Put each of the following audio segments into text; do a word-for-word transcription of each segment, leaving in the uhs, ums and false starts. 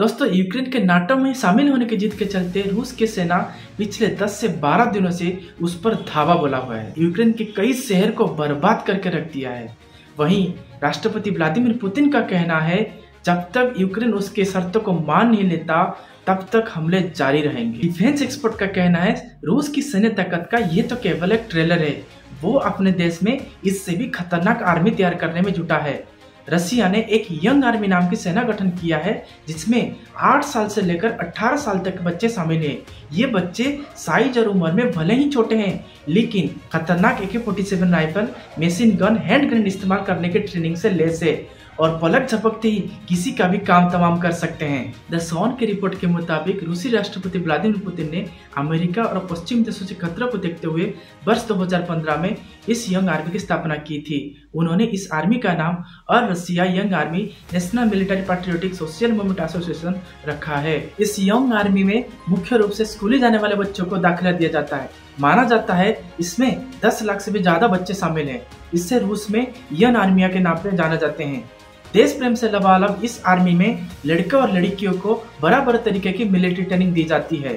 दोस्तों यूक्रेन के नाटो में शामिल होने की जिद के चलते रूस की सेना पिछले दस से बारह दिनों से उस पर धावा बोला हुआ है। यूक्रेन के कई शहर को बर्बाद करके रख दिया है। वहीं राष्ट्रपति व्लादिमीर पुतिन का कहना है जब तक यूक्रेन उसके शर्तों को मान नहीं लेता तब तक हमले जारी रहेंगे। डिफेंस एक्सपर्ट का कहना है रूस की सैन्य ताकत का ये तो केवल एक ट्रेलर है, वो अपने देश में इससे भी खतरनाक आर्मी तैयार करने में जुटा है। रसिया ने एक यंग आर्मी नाम की सेना गठन किया है जिसमें आठ साल से लेकर अठारह साल तक बच्चे शामिल हैं। ये बच्चे साइज और उम्र में भले ही छोटे हैं लेकिन खतरनाक ए के सैंतालीस rifle, machine gun, hand grenade इस्तेमाल करने के ट्रेनिंग से लैस है और पलक झपकते ही किसी का भी काम तमाम कर सकते हैं। द सॉन की रिपोर्ट के मुताबिक रूसी राष्ट्रपति व्लादिमीर पुतिन ने अमेरिका और पश्चिम देशों से खतरा को देखते हुए वर्ष दो हज़ार पंद्रह में इस यंग आर्मी की स्थापना की थी। उन्होंने इस आर्मी का नाम अर्नसिया young army national military patriotic social movement association रखा है। इस यंग आर्मी में मुख्य रूप से स्कूली जाने वाले बच्चों को दाखिला दिया जाता है। माना जाता है इसमें दस लाख से भी ज्यादा बच्चे शामिल हैं। इससे रूस में यंग आर्मी के नाम पर जाना जाते हैं। देश प्रेम से लबालब इस आर्मी में लड़कों और लड़कियों को बराबर तरीके की मिलिट्री ट्रेनिंग दी जाती है।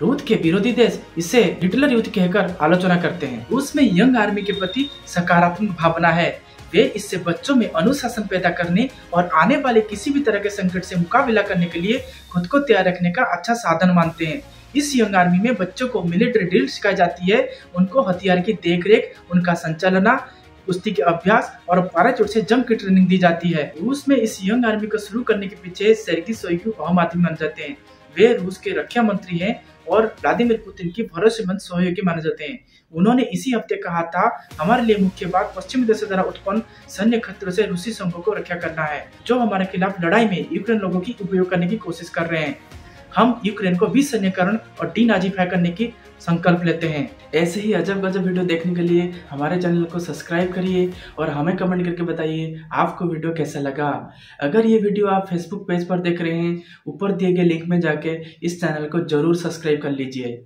रूस के विरोधी देश इसे हिटलर युद्ध कहकर आलोचना करते हैं। रूस में यंग आर्मी के प्रति सकारात्मक भावना है। वे इससे बच्चों में अनुशासन पैदा करने और आने वाले किसी भी तरह के संकट से मुकाबला करने के लिए खुद को तैयार रखने का अच्छा साधन मानते हैं। इस यंग आर्मी में बच्चों को मिलिट्री ड्रिल सिखाई जाती है, उनको हथियार की देखरेख, उनका संचालना, कुश्ती के अभ्यास और पैराशूट से जंप की ट्रेनिंग दी जाती है। रूस में इस यंग आर्मी को शुरू करने के पीछे सेर्गी सोइगू बहुम आदमी माने जाते हैं। वे रूस के रक्षा मंत्री हैं और व्लादिमीर पुतिन की भरोसेमंद सहयोगी माने जाते हैं। उन्होंने इसी हफ्ते कहा था हमारे लिए मुख्य बात पश्चिमी देशों द्वारा उत्पन्न सैन्य खतरों से रूसी संघों को रक्षा करना है जो हमारे खिलाफ लड़ाई में यूक्रेन लोगों की उपयोग करने की कोशिश कर रहे हैं। हम यूक्रेन को विसैन्यकरण और डीनाजीफाई करने की संकल्प लेते हैं। ऐसे ही अजब गजब वीडियो देखने के लिए हमारे चैनल को सब्सक्राइब करिए और हमें कमेंट करके बताइए आपको वीडियो कैसा लगा। अगर ये वीडियो आप फेसबुक पेज पर देख रहे हैं ऊपर दिए गए लिंक में जाके इस चैनल को जरूर सब्सक्राइब कर लीजिए।